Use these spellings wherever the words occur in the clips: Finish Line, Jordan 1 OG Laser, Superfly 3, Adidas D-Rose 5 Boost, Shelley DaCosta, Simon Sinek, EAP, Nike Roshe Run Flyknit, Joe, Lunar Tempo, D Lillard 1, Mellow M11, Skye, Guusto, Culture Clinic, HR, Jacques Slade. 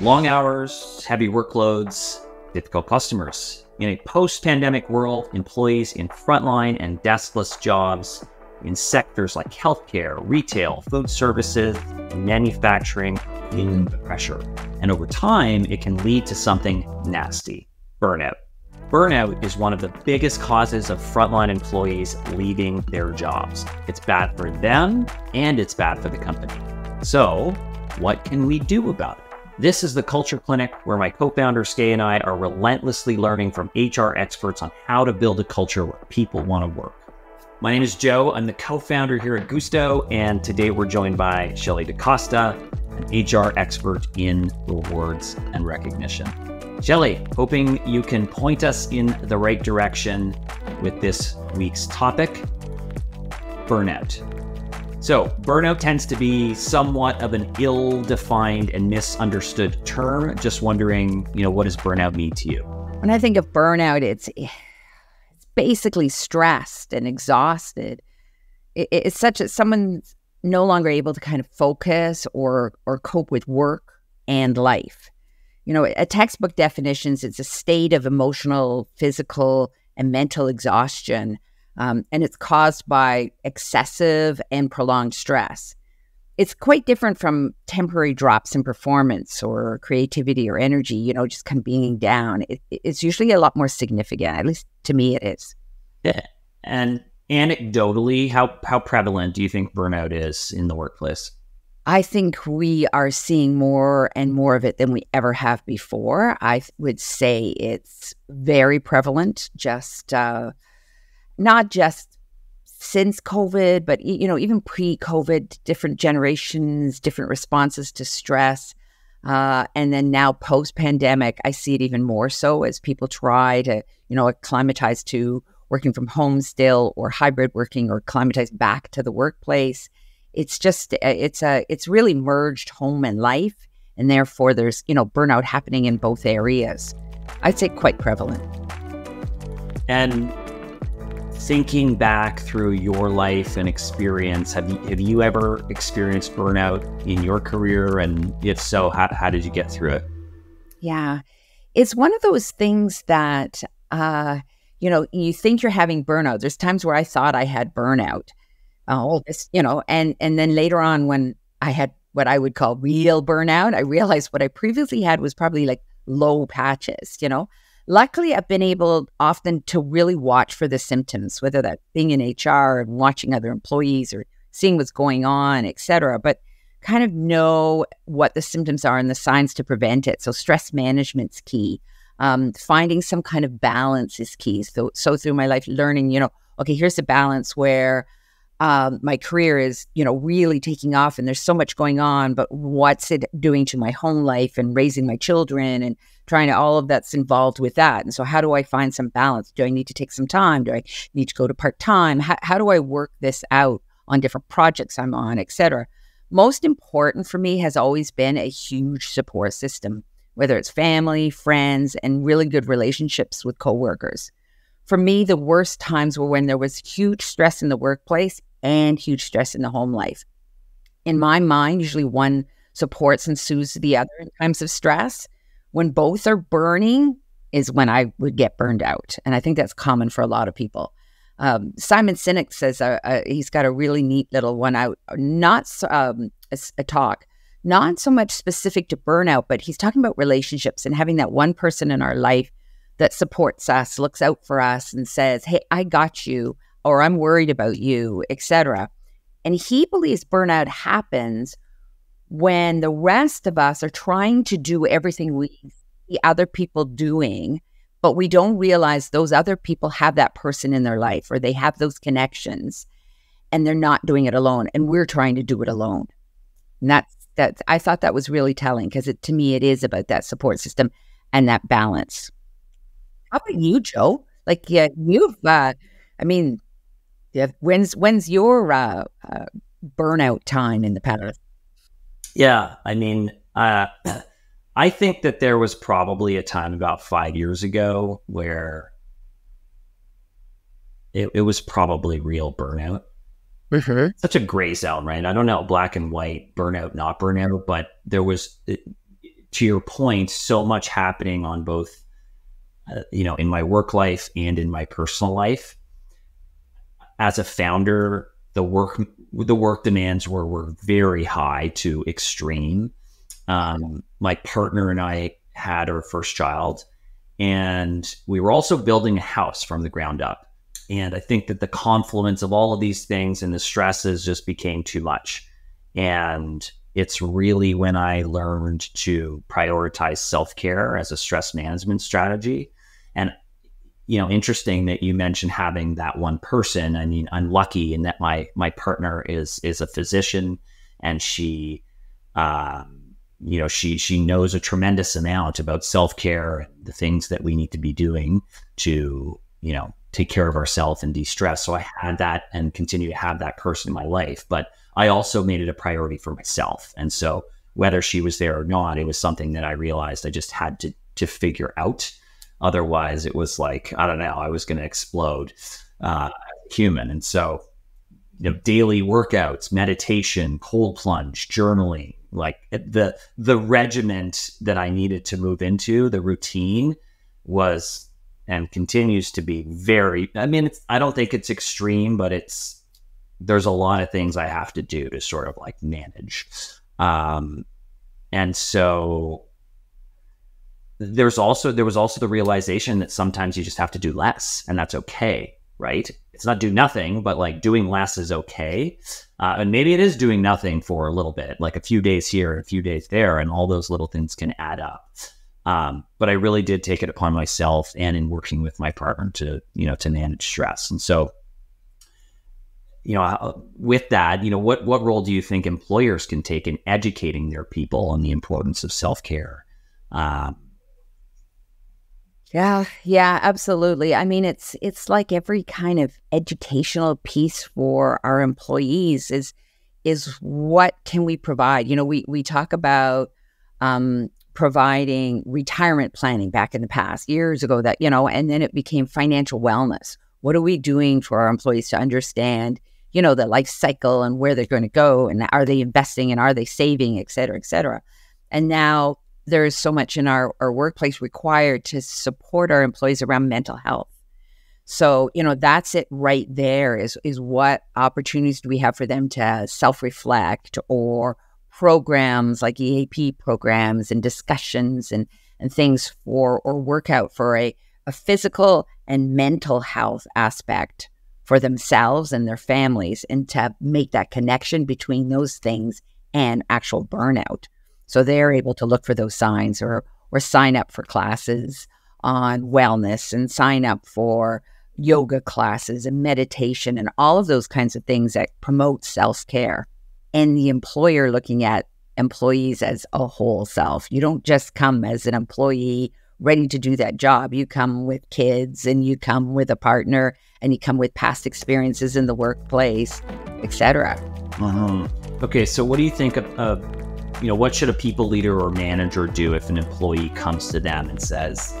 Long hours, heavy workloads, difficult customers. In a post-pandemic world, employees in frontline and deskless jobs in sectors like healthcare, retail, food services, and manufacturing in the pressure. And over time, it can lead to something nasty, burnout. Burnout is one of the biggest causes of frontline employees leaving their jobs. It's bad for them and it's bad for the company. So what can we do about it? This is the Culture Clinic, where my co-founder Skye and I are relentlessly learning from HR experts on how to build a culture where people want to work. My name is Joe. I'm the co-founder here at Guusto, and today we're joined by Shelley DaCosta, an HR expert in rewards and recognition. Shelley, hoping you can point us in the right direction with this week's topic, burnout. So burnout tends to be somewhat of an ill-defined and misunderstood term. Just wondering, what does burnout mean to you? When I think of burnout, it's basically stressed and exhausted. It's such that someone's no longer able to kind of focus or cope with work and life. A textbook definitions, it's a state of emotional, physical, and mental exhaustion. And it's caused by excessive and prolonged stress. It's quite different from temporary drops in performance or creativity or energy, just kind of being down. It's usually a lot more significant, at least to me it is. Yeah. And anecdotally, how prevalent do you think burnout is in the workplace? I think we are seeing more and more of it than we ever have before. I would say it's very prevalent, just... not just since COVID, but, even pre-COVID, different generations, different responses to stress. And then now post-pandemic, I see it even more so as people try to, acclimatize to working from home still, or hybrid working, or acclimatize back to the workplace. It's really merged home and life. And therefore there's, burnout happening in both areas. I'd say quite prevalent. And thinking back through your life and experience, have you ever experienced burnout in your career? And if so, how did you get through it? Yeah, it's one of those things that, you think you're having burnout. There's times where I thought I had burnout, and then later on when I had what I would call real burnout, I realized what I previously had was probably like low patches, Luckily, I've been able often to really watch for the symptoms, whether that being in HR and watching other employees or seeing what's going on, et cetera, but kind of know what the symptoms are and the signs to prevent it. So stress management's key. Finding some kind of balance is key. So through my life, learning, okay, here's the balance where my career is, really taking off and there's so much going on, but what's it doing to my home life and raising my children and trying to, all of that's involved with that. And so how do I find some balance? Do I need to take some time? Do I need to go to part-time? How do I work this out on different projects I'm on, et cetera? Most important for me has always been a huge support system, whether it's family, friends, and really good relationships with coworkers. For me, the worst times were when there was huge stress in the workplace and huge stress in the home life. In my mind, usually one supports and soothes the other in times of stress. When both are burning is when I would get burned out. And I think that's common for a lot of people. Simon Sinek says, he's got a really neat little one out, not a talk, not so much specific to burnout, but he's talking about relationships and having that one person in our life that supports us, looks out for us and says, hey, I got you, or I'm worried about you, etc. And he believes burnout happens when the rest of us are trying to do everything we see other people doing, but we don't realize those other people have that person in their life or they have those connections and they're not doing it alone and we're trying to do it alone. And that's I thought that was really telling, because to me it is about that support system and that balance. How about you, Joe? Like, yeah, you've, I mean, yeah, when's your burnout time in the past? Yeah, I mean, I think that there was probably a time about 5 years ago where it was probably real burnout. Mm-hmm. Such a gray zone, right? I don't know, black and white, burnout, not burnout, but there was to your point, so much happening on both, in my work life and in my personal life. As a founder, the work demands were very high to extreme. My partner and I had our first child, and we were also building a house from the ground up. And I think that the confluence of all of these things and the stresses just became too much. And it's really when I learned to prioritize self-care as a stress management strategy. And, interesting that you mentioned having that one person. I mean, I'm lucky in that my partner is a physician, and she knows a tremendous amount about self-care, the things that we need to be doing to, take care of ourselves and de-stress. So I had that and continue to have that person in my life, but I also made it a priority for myself. And so whether she was there or not, it was something that I realized I just had to figure out. Otherwise it was like, I don't know, I was going to explode, human. And so, daily workouts, meditation, cold plunge, journaling, like the regiment that I needed to move into, the routine was, and continues to be very, I don't think it's extreme, but there's a lot of things I have to do to sort of like manage. And so there was also the realization that sometimes you just have to do less, and that's okay, right? It's not do nothing, but like doing less is okay. And maybe it is doing nothing for a little bit, like a few days here and a few days there, and all those little things can add up. But I really did take it upon myself and in working with my partner to, to manage stress. And so, with that, what role do you think employers can take in educating their people on the importance of self-care? Yeah, absolutely. It's like every kind of educational piece for our employees is what can we provide? We talk about, providing retirement planning back in the past, years ago, that, and then it became financial wellness. What are we doing for our employees to understand, the life cycle and where they're going to go, and are they investing and are they saving, et cetera, et cetera. And now there is so much in our workplace required to support our employees around mental health. So, that's it right there is what opportunities do we have for them to self-reflect, or programs like EAP programs and discussions and things for, or workout for a physical and mental health aspect for themselves and their families, and to make that connection between those things and actual burnout. So they're able to look for those signs or sign up for classes on wellness and sign up for yoga classes and meditation and all of those kinds of things that promote self-care. And the employer looking at employees as a whole self. You don't just come as an employee ready to do that job. You come with kids, and you come with a partner, and you come with past experiences in the workplace, et cetera. Okay, so what do you think what should a people leader or manager do if an employee comes to them and says,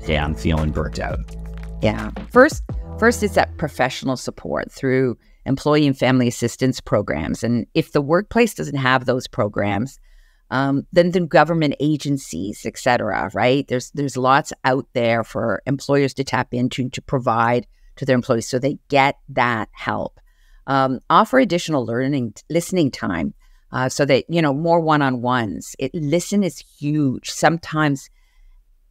hey, I'm feeling burnt out? Yeah, first is that professional support through employee and family assistance programs. And if the workplace doesn't have those programs, then the government agencies, et cetera, right? There's lots out there for employers to tap into to provide to their employees so they get that help. Offer additional listening time so that, more one-on-ones. Listen is huge. Sometimes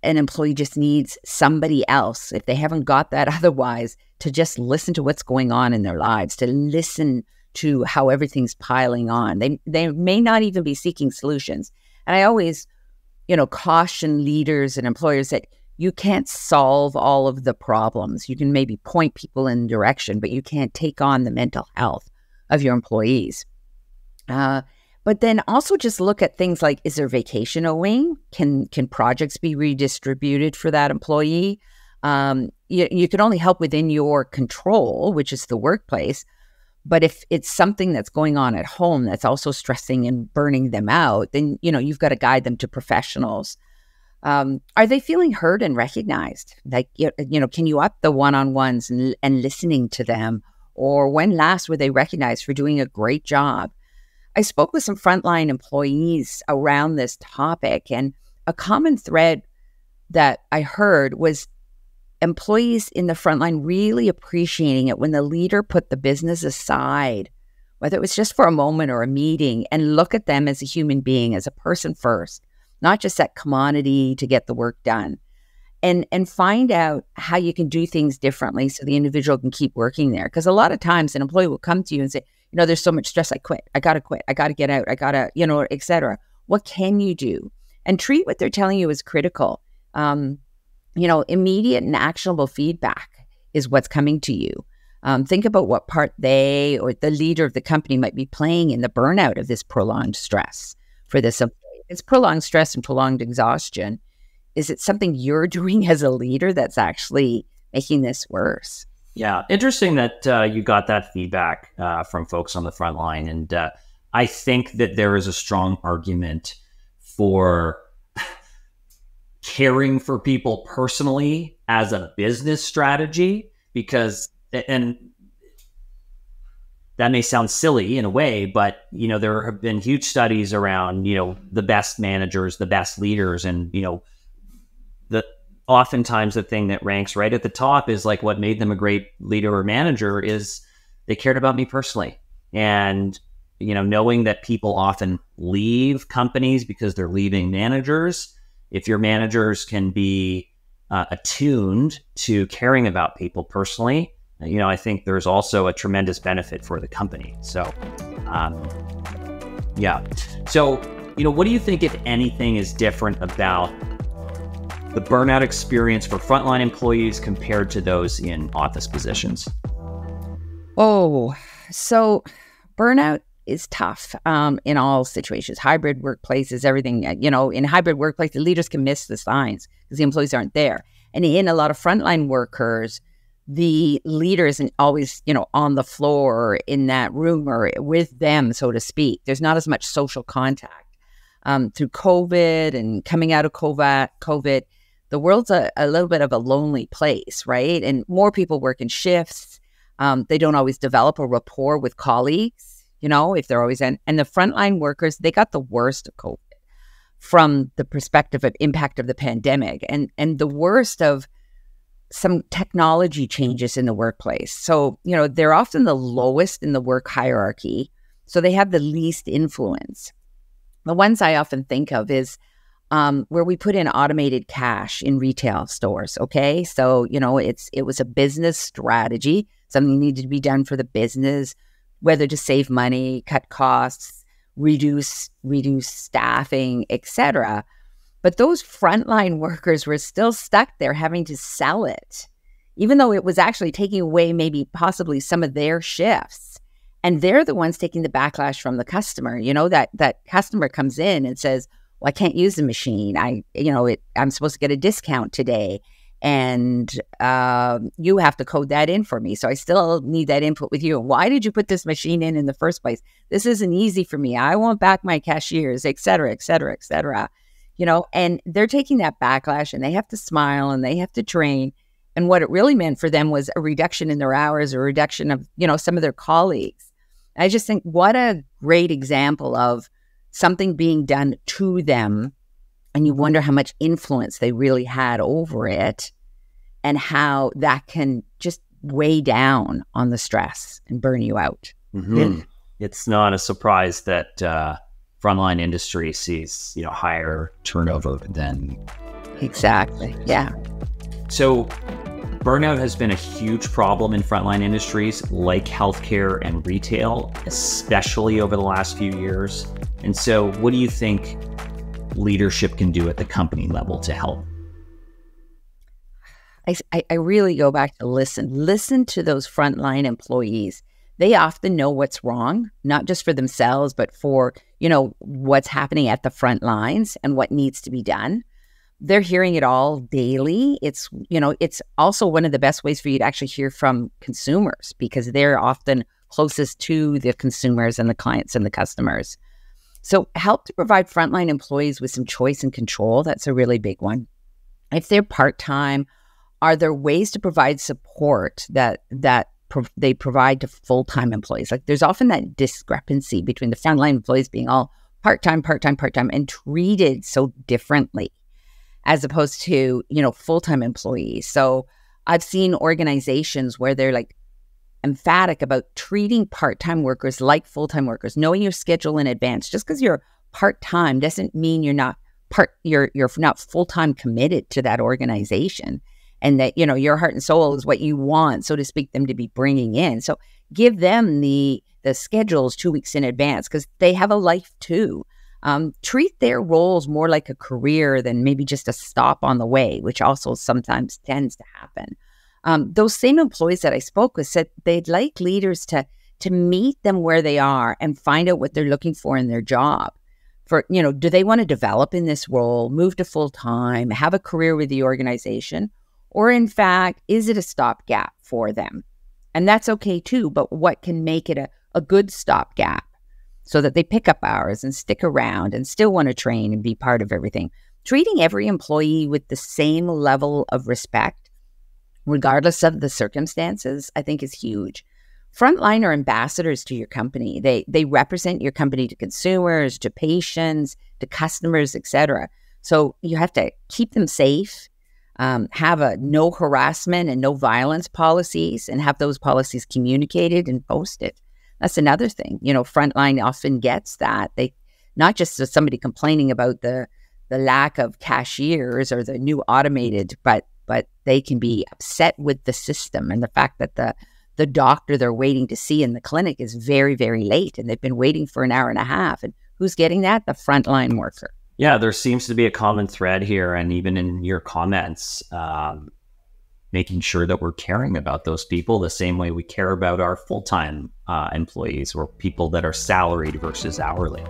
an employee just needs somebody else, if they haven't got that otherwise, to just listen to what's going on in their lives, to listen to how everything's piling on. They may not even be seeking solutions. And I always, caution leaders and employers that you can't solve all of the problems. You can maybe point people in direction, but you can't take on the mental health of your employees. But then also just look at things like, is there vacation owing? Can projects be redistributed for that employee? You can only help within your control, which is the workplace. But if it's something that's going on at home that's also stressing and burning them out, then, you've got to guide them to professionals. Are they feeling heard and recognized? Like, can you up the one-on-ones and listening to them? Or when last were they recognized for doing a great job? I spoke with some frontline employees around this topic, and a common thread that I heard was employees in the frontline really appreciating it when the leader put the business aside, whether it was just for a moment or a meeting, and look at them as a human being, as a person first, not just that commodity to get the work done, and find out how you can do things differently so the individual can keep working there. Because a lot of times an employee will come to you and say, you know, there's so much stress, I quit, I gotta get out, I gotta, you know, et cetera. What can you do? And treat what they're telling you as critical. You know, immediate and actionable feedback is what's coming to you. Think about what part they or the leader of the company might be playing in the burnout of this prolonged stress for this employee. It's prolonged stress and prolonged exhaustion. Is it something you're doing as a leader that's actually making this worse? Yeah, interesting that you got that feedback from folks on the front line. And I think that there is a strong argument for caring for people personally as a business strategy, because, and that may sound silly in a way, but, you know, there have been huge studies around, you know, the best managers, the best leaders, and, you know, oftentimes the thing that ranks right at the top is like what made them a great leader or manager is they cared about me personally. And, you know, knowing that people often leave companies because they're leaving managers, if your managers can be attuned to caring about people personally, you know, I think there's also a tremendous benefit for the company. So, yeah. So, you know, what do you think, if anything, is different about the burnout experience for frontline employees compared to those in office positions? Oh, so burnout is tough in all situations, hybrid workplaces, everything. You know, in hybrid workplaces, leaders can miss the signs because the employees aren't there. And in a lot of frontline workers, the leader isn't always, you know, on the floor or in that room or with them, so to speak. There's not as much social contact. Through COVID and coming out of COVID, the world's a little bit of a lonely place, right? And more people work in shifts. They don't always develop a rapport with colleagues, you know, if they're always in. And the frontline workers, they got the worst of COVID from the perspective of impact of the pandemic and the worst of some technology changes in the workplace. So, you know, they're often the lowest in the work hierarchy. So they have the least influence. The ones I often think of is where we put in automated cash in retail stores, okay? So, you know, it was a business strategy. Something needed to be done for the business, whether to save money, cut costs, reduce staffing, etc. But those frontline workers were still stuck there having to sell it, even though it was actually taking away maybe possibly some of their shifts. And they're the ones taking the backlash from the customer. You know, that customer comes in and says, I can't use the machine. I'm supposed to get a discount today, and you have to code that in for me. So I still need that input with you. Why did you put this machine in the first place? This isn't easy for me. I want back my cashiers, et cetera, et cetera, et cetera. You know, and they're taking that backlash, and they have to smile, and they have to train. And what it really meant for them was a reduction in their hours, a reduction of, you know, some of their colleagues. I just think what a great example of something being done to them, and you wonder how much influence they really had over it and how that can just weigh down on the stress and burn you out. Mm-hmm. It's not a surprise that frontline industry sees, you know, higher turnover than... Exactly, yeah. So burnout has been a huge problem in frontline industries like healthcare and retail, especially over the last few years. And so what do you think leadership can do at the company level to help? I really go back to listen to those frontline employees. They often know what's wrong, not just for themselves, but for, you know, what's happening at the front lines and what needs to be done. They're hearing it all daily. It's, you know, it's also one of the best ways for you to actually hear from consumers, because they're often closest to the consumers and the clients and the customers. So help to provide frontline employees with some choice and control. That's a really big one. If they're part-time, are there ways to provide support that they provide to full-time employees. Like, there's often that discrepancy between the frontline employees being all part-time, and treated so differently as opposed to, you know, full-time employees. So I've seen organizations where they're like emphatic about treating part-time workers like full-time workers, knowing your schedule in advance. Just because you're part-time doesn't mean you're not you're not full-time committed to that organization, and that, you know, your heart and soul is what you want, so to speak, them to be bringing in. So give them the schedules 2 weeks in advance, because they have a life too. Treat their roles more like a career than maybe just a stop on the way, which also sometimes tends to happen. Those same employees that I spoke with said they'd like leaders to meet them where they are and find out what they're looking for in their job. For, you know, do they want to develop in this role, move to full time, have a career with the organization, or in fact, is it a stopgap for them? And that's okay too, but what can make it a good stopgap so that they pick up hours and stick around and still want to train and be part of everything? Treating every employee with the same level of respect, regardless of the circumstances, I think is huge. Frontline are ambassadors to your company. They represent your company to consumers, to patients, to customers, etc. So you have to keep them safe, have a no harassment and no violence policies, and have those policies communicated and posted. That's another thing. You know, frontline often gets that. They, not just somebody complaining about the lack of cashiers or the new automated, but they can be upset with the system and the fact that the doctor they're waiting to see in the clinic is very, very late, and they've been waiting for an hour and a half. And who's getting that? The frontline worker. Yeah, there seems to be a common thread here. And even in your comments, making sure that we're caring about those people the same way we care about our full-time employees or people that are salaried versus hourly.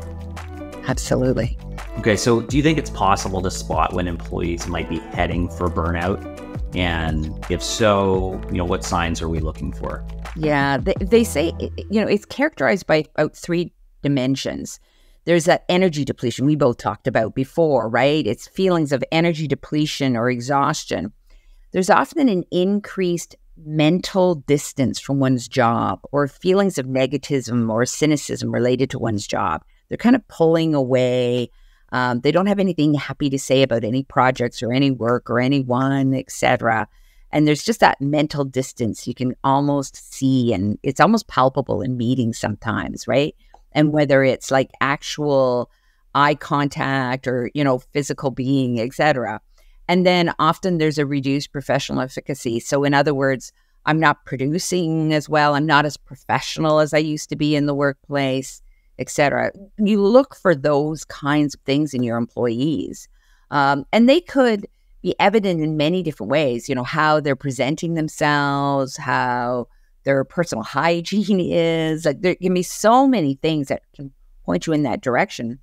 Absolutely. Okay, so do you think it's possible to spot when employees might be heading for burnout? And if so, you know, what signs are we looking for? Yeah, they say, you know, it's characterized by about three dimensions. There's that energy depletion we both talked about before, right? It's feelings of energy depletion or exhaustion. There's often an increased mental distance from one's job, or feelings of negativism or cynicism related to one's job. They're kind of pulling away. They don't have anything happy to say about any projects or any work or anyone, etc. And there's just that mental distance you can almost see, and it's almost palpable in meetings sometimes, right? And whether it's like actual eye contact or, you know, physical being, etc. And then often there's a reduced professional efficacy. So in other words, I'm not producing as well. I'm not as professional as I used to be in the workplace, etc. You look for those kinds of things in your employees. And they could be evident in many different ways, you know, how they're presenting themselves, how their personal hygiene is. Like, there can be so many things that can point you in that direction.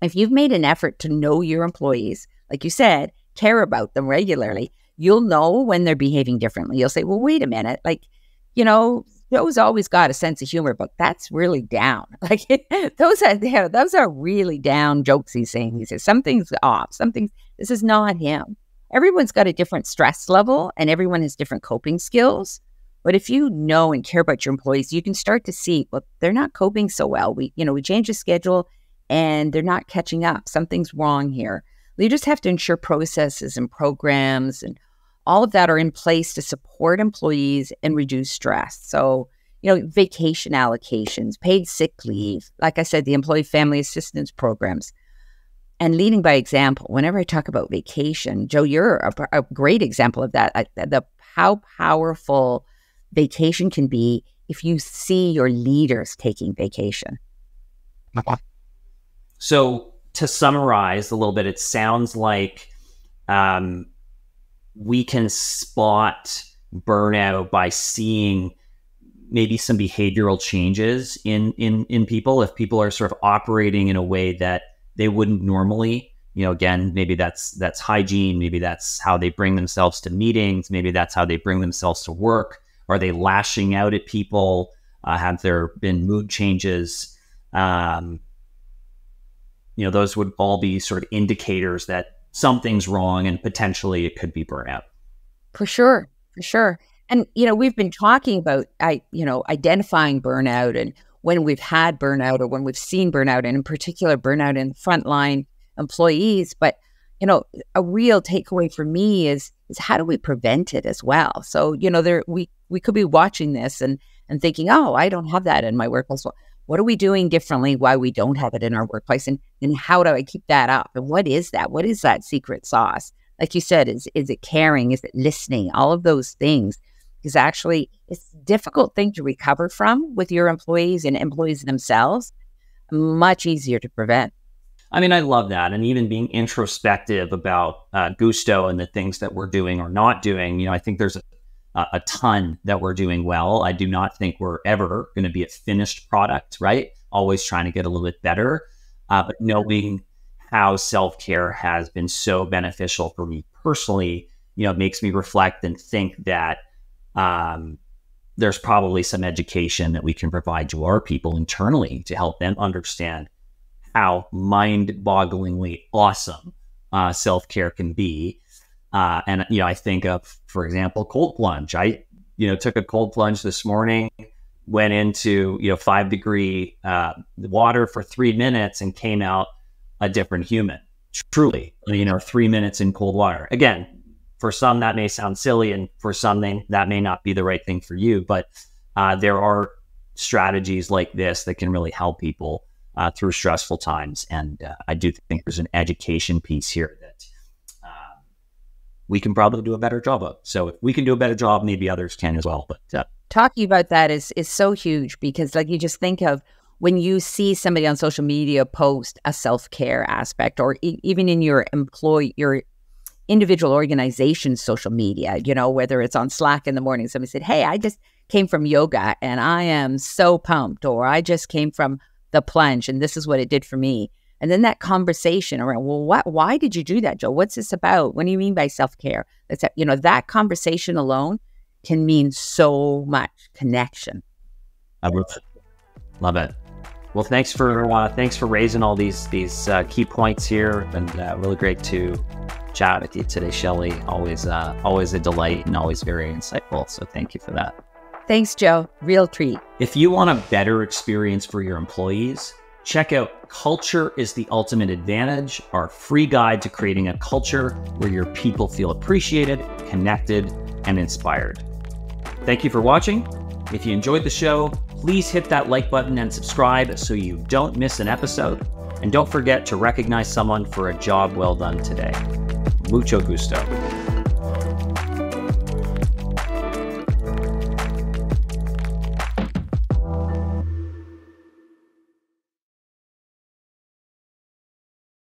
If you've made an effort to know your employees, like you said, care about them regularly, you'll know when they're behaving differently. You'll say, well, wait a minute, like, you know, Joe's always got a sense of humor, but that's really down. Like, those are really down jokes he's saying. He says, something's off. This is not him. Everyone's got a different stress level, and everyone has different coping skills. But if you know and care about your employees, you can start to see, well, they're not coping so well. We change the schedule, and they're not catching up. Something's wrong here. You just have to ensure processes and programs and all of that are in place to support employees and reduce stress. So, you know, vacation allocations, paid sick leave, like I said, the employee family assistance programs, and leading by example. Whenever I talk about vacation, Joe, you're a great example of that. How powerful vacation can be if you see your leaders taking vacation. So to summarize a little bit, it sounds like we can spot burnout by seeing maybe some behavioral changes in people. If people are sort of operating in a way that they wouldn't normally, you know, again, maybe that's hygiene. Maybe that's how they bring themselves to meetings. Maybe that's how they bring themselves to work. Are they lashing out at people? Have there been mood changes? You know, those would all be sort of indicators that something's wrong and potentially it could be burnout. For sure. And, you know, we've been talking about, identifying burnout and when we've had burnout or when we've seen burnout, and in particular, burnout in frontline employees. But, you know, a real takeaway for me is how do we prevent it as well? So, you know, there we could be watching this and thinking, oh, I don't have that in my workplace. Well, what are we doing differently? Why we don't have it in our workplace? And how do I keep that up? And what is that? What is that secret sauce? Like you said, is it caring? Is it listening? All of those things. Because actually, it's a difficult thing to recover from with your employees and employees themselves. Much easier to prevent. I mean, I love that. And even being introspective about Guusto and the things that we're doing or not doing. You know, I think there's a ton that we're doing well. I do not think we're ever going to be a finished product, right? Always trying to get a little bit better. But knowing how self-care has been so beneficial for me personally, you know, it makes me reflect and think that there's probably some education that we can provide to our people internally to help them understand how mind-bogglingly awesome self-care can be. And, you know, I think of, for example, cold plunge. I, you know, took a cold plunge this morning, went into, you know, 5-degree water for 3 minutes and came out a different human, truly, you know, 3 minutes in cold water. Again, for some that may sound silly, and for some that may not be the right thing for you, but there are strategies like this that can really help people through stressful times. And I do think there's an education piece here that we can probably do a better job of. So if we can do a better job, maybe others can as well. But talking about that is so huge, because like you just think of when you see somebody on social media post a self-care aspect, or even in your individual organization's social media, you know, whether it's on Slack in the morning, somebody said, hey, I just came from yoga and I am so pumped, or I just came from the plunge and this is what it did for me. And then that conversation around, well, why did you do that, Joe? What's this about? What do you mean by self-care? That's, you know, that conversation alone can mean so much connection. I love it. Well, thanks for raising all these key points here, and really great to chat with you today, Shelley. Always a delight and always very insightful. So thank you for that. Thanks, Joe. Real treat. If you want a better experience for your employees, check out Culture is the Ultimate Advantage, our free guide to creating a culture where your people feel appreciated, connected, and inspired. Thank you for watching. If you enjoyed the show, please hit that like button and subscribe so you don't miss an episode. And don't forget to recognize someone for a job well done today. Mucho gusto.